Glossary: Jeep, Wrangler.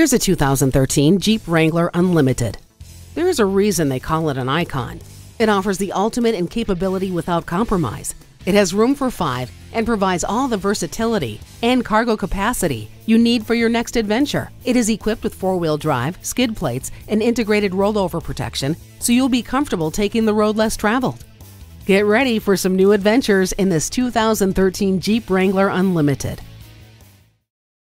Here's a 2013 Jeep Wrangler Unlimited. There is a reason they call it an icon. It offers the ultimate in capability without compromise. It has room for 5 and provides all the versatility and cargo capacity you need for your next adventure. It is equipped with 4-wheel drive, skid plates, and integrated rollover protection, so you'll be comfortable taking the road less traveled. Get ready for some new adventures in this 2013 Jeep Wrangler Unlimited.